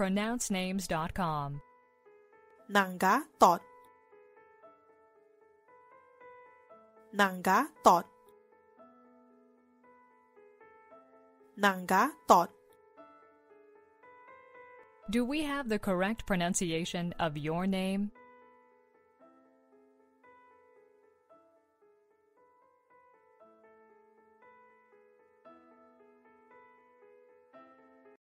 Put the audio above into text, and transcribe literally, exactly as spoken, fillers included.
pronounce names dot com. Nanga Tot. Nanga Tot. Nanga Tot. Do we have the correct pronunciation of your name?